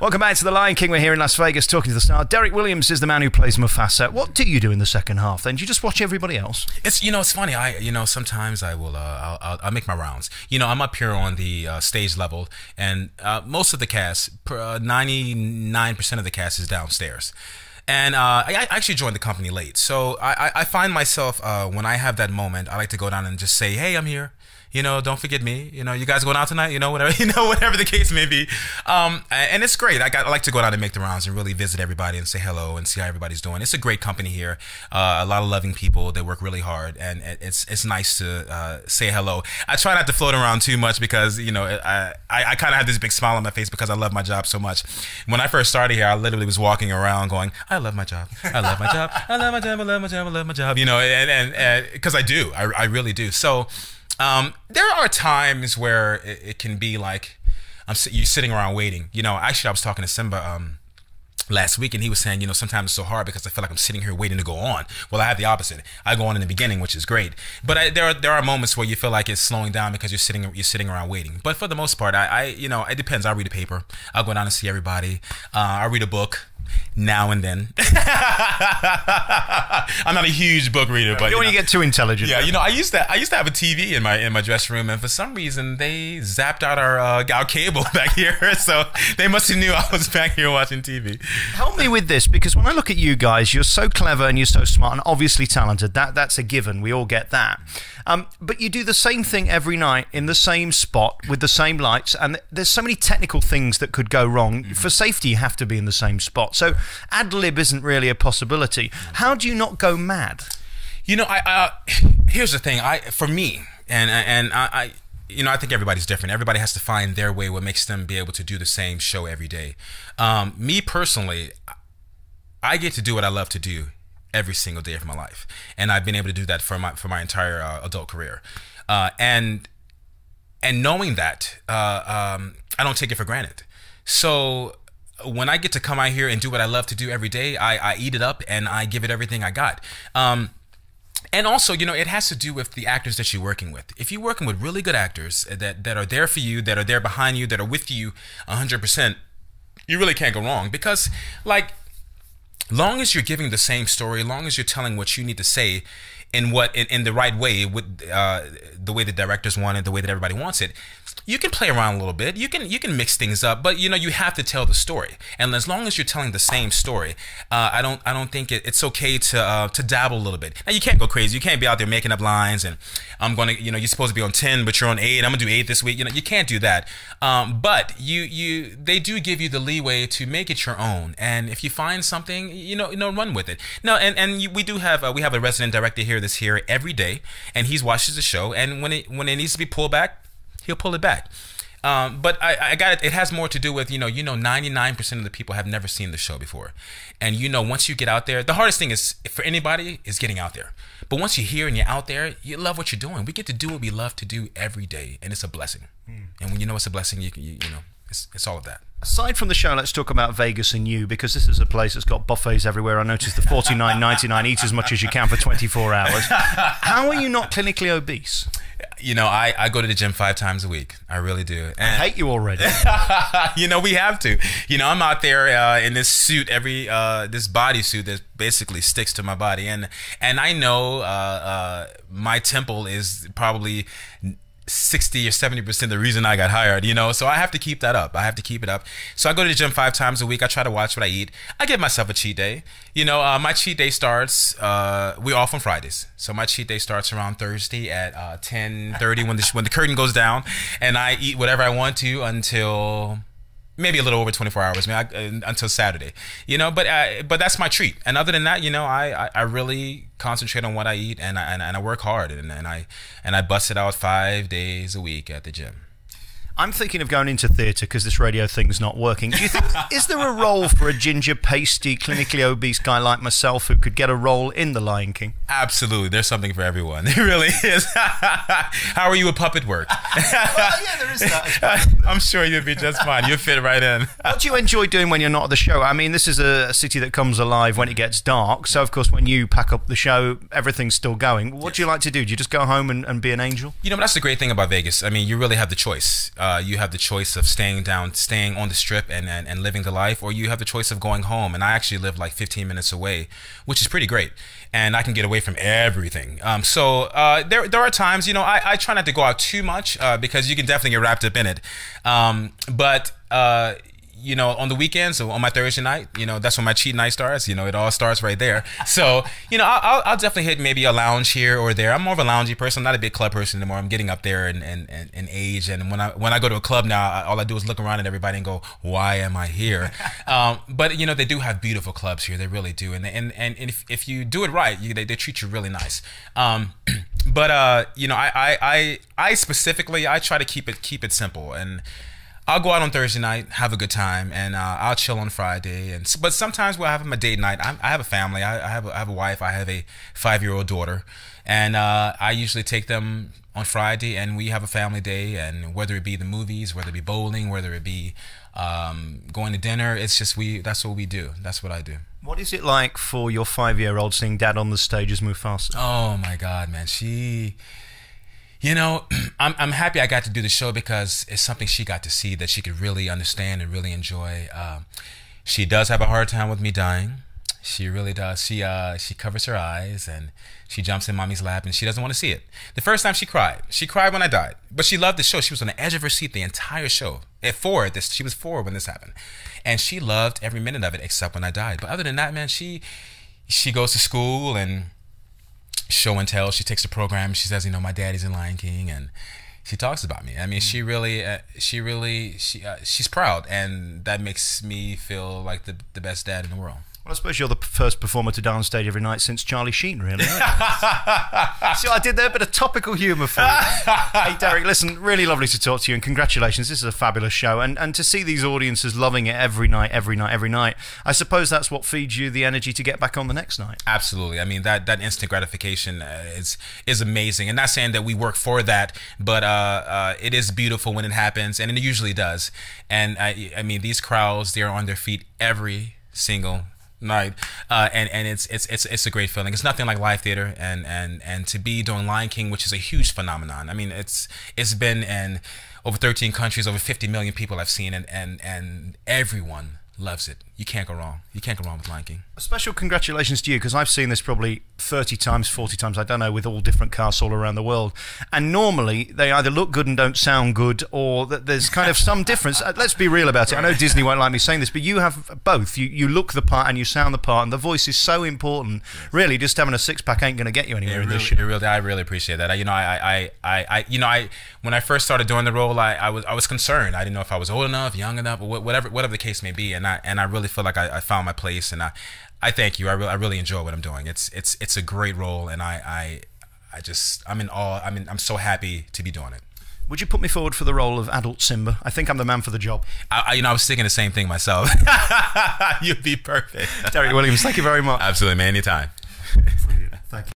Welcome back to The Lion King. We're here in Las Vegas talking to the star. Derrick Williams is the man who plays Mufasa. What do you do in the second half then? Do you just watch everybody else? It's, you know, it's funny. Sometimes I will, I'll make my rounds. You know, I'm up here on the stage level, and most of the cast, 99% of the cast is downstairs. And I actually joined the company late. So I find myself, when I have that moment, I like to go down and just say, hey, I'm here. You know, don't forget me. You know, you guys going out tonight? You know, whatever the case may be. And it's great. I like to go out and make the rounds and really visit everybody and say hello and see how everybody's doing. It's a great company here. A lot of loving people. They work really hard, and it's nice to say hello. I try not to float around too much because, you know, I kind of have this big smile on my face because I love my job so much. When I first started here, I literally was walking around going, I love my job. I love my job. I love my job. I love my job. I love my job. You know, and because I do. I really do. So. There are times where it can be like you're sitting around waiting. You know, actually, I was talking to Simba last week, and he was saying, you know, sometimes it's so hard because I feel like I'm sitting here waiting to go on. Well, I have the opposite. I go on in the beginning, which is great. But there are moments where you feel like it's slowing down because you're sitting around waiting. But for the most part, I you know, it depends. I read a paper. I'll go down and see everybody. I read a book. Now and then. I'm not a huge book reader, but you don't want to get too intelligent. Yeah, you know, I used to have a TV in my dressing room, and for some reason they zapped out our cable back here, so they must have knew I was back here watching TV. Help me with this, because when I look at you guys, you're so clever and you're so smart and obviously talented. That's a given. We all get that. But you do the same thing every night in the same spot with the same lights, and there's so many technical things that could go wrong. Mm-hmm. For safety, you have to be in the same spot. So ad-lib isn't really a possibility. How do you not go mad? You know, here's the thing. For me, and you know, I think everybody's different. Everybody has to find their way, what makes them be able to do the same show every day. Me personally, I get to do what I love to do every single day of my life, and I've been able to do that for my entire adult career. And knowing that, I don't take it for granted. So when I get to come out here and do what I love to do every day, I eat it up and I give it everything I got. And also, you know, it has to do with the actors that you're working with. If you're working with really good actors that are there for you, that are there behind you, that are with you 100%, you really can't go wrong. Because, like, long as you're giving the same story, long as you're telling what you need to say in the right way, with the way the directors want it, the way that everybody wants it, you can play around a little bit. You can mix things up, but you know you have to tell the story. And as long as you're telling the same story, I don't think it's okay to dabble a little bit. Now you can't go crazy. You can't be out there making up lines and I'm gonna, you know, you're supposed to be on 10, but you're on 8. I'm gonna do 8 this week. You know, you can't do that. But they do give you the leeway to make it your own. And if you find something, you know, run with it. No, we do have we have a resident director here that's here every day, and he watches the show. And when it needs to be pulled back, he'll pull it back. But I got it. It has more to do with, you know, 99% of the people have never seen the show before. And, you know, once you get out there, the hardest thing is for anybody is getting out there. But once you're here and you're out there, you love what you're doing. We get to do what we love to do every day. And it's a blessing. Mm. And when you know it's a blessing, you know, it's all of that. Aside from the show, let's talk about Vegas and you, because this is a place that's got buffets everywhere. I noticed the $49.99, eat as much as you can for 24 hours. How are you not clinically obese? You know, I go to the gym 5 times a week. I really do. And I hate you already. You know, we have to. You know, I'm out there in this suit, this bodysuit that basically sticks to my body. And I know my temple is probably 60 or 70% the reason I got hired, you know, so I have to keep that up. I have to keep it up. So I go to the gym 5 times a week. I try to watch what I eat. I give myself a cheat day. You know, my cheat day starts, we're off on Fridays. So my cheat day starts around Thursday at 10:30 when the curtain goes down, and I eat whatever I want to until maybe a little over 24 hours, maybe until Saturday, you know, but that's my treat. And other than that, you know, I really concentrate on what I eat, and I work hard, and I bust it out 5 days a week at the gym. I'm thinking of going into theatre because this radio thing's not working. Do you think, is there a role for a ginger, pasty, clinically obese guy like myself who could get a role in The Lion King? Absolutely. There's something for everyone. It really is. How are you with puppet work? Well, yeah, there is that. I'm sure you'll be just fine. You'll fit right in. What do you enjoy doing when you're not at the show? I mean, this is a city that comes alive when it gets dark. So, of course, when you pack up the show, everything's still going. What do you like to do? Do you just go home and be an angel? You know, that's the great thing about Vegas. I mean, you really have the choice. you have the choice of staying on the strip and living the life, or you have the choice of going home. And I actually live like 15 minutes away, which is pretty great. And I can get away from everything. So there are times, you know, I try not to go out too much because you can definitely get wrapped up in it. You know, on the weekends, so on my Thursday night, you know, that's when my cheat night starts. You know, it all starts right there. So, you know, I'll definitely hit maybe a lounge here or there. I'm more of a loungy person. I'm not a big club person anymore. I'm getting up there in age. And when I go to a club now, all I do is look around at everybody and go, why am I here? But, you know, they do have beautiful clubs here. They really do. And if you do it right, they treat you really nice. You know, I specifically, I try to keep it simple. And I'll go out on Thursday night, have a good time, and I'll chill on Friday. But sometimes we'll have a date night. I have a family. I have a wife. I have a 5-year-old daughter, and I usually take them on Friday, and we have a family day. And whether it be the movies, whether it be bowling, whether it be going to dinner, it's just that's what we do. That's what I do. What is it like for your 5-year-old seeing Dad on the stage as Mufasa? Oh my God, man, she. You know, I'm happy I got to do the show because it's something she got to see that she could really understand and really enjoy. She does have a hard time with me dying. She really does. She covers her eyes and she jumps in Mommy's lap and she doesn't want to see it. The first time she cried when I died. But she loved the show. She was on the edge of her seat the entire show. She was 4 when this happened. And she loved every minute of it except when I died. But other than that, man, she goes to school and show and tell. She takes the program. She says, you know, my daddy's in Lion King, and she talks about me. I mean, she's proud, and that makes me feel like the best dad in the world. Well, I suppose you're the first performer to die on stage every night since Charlie Sheen, really. See what I did there? A bit of topical humour for you. Hey, Derrick, listen, really lovely to talk to you, and congratulations. This is a fabulous show. And to see these audiences loving it every night, every night, every night, I suppose that's what feeds you the energy to get back on the next night. Absolutely. I mean, that instant gratification is amazing. And not saying that we work for that, but it is beautiful when it happens, and it usually does. And, I mean, these crowds, they're on their feet every single night, and it's a great feeling. It's nothing like live theater, and to be doing Lion King, which is a huge phenomenon. I mean, it's been in over 13 countries, over 50 million people I've seen, and everyone loves it. You can't go wrong. You can't go wrong with Lion King. A special congratulations to you, because I've seen this probably 30 times, 40 times, I don't know, with all different casts all around the world. And normally they either look good and don't sound good, or there's kind of some difference. Let's be real about it. I know Disney won't like me saying this, but you have both. You look the part and you sound the part, and the voice is so important. Yes. Really, just having a six-pack ain't going to get you anywhere in this show. I really appreciate that. When I first started doing the role, I was concerned. I didn't know if I was old enough, young enough, or whatever the case may be, and I really feel like I found my place, and I thank you. I really enjoy what I'm doing. It's a great role, and I'm in awe. I mean, I'm so happy to be doing it. Would you put me forward for the role of adult Simba? I think I'm the man for the job. You know, I was thinking the same thing myself. You'd be perfect. Derrick Williams, thank you very much. Absolutely, man. Anytime. Thank you.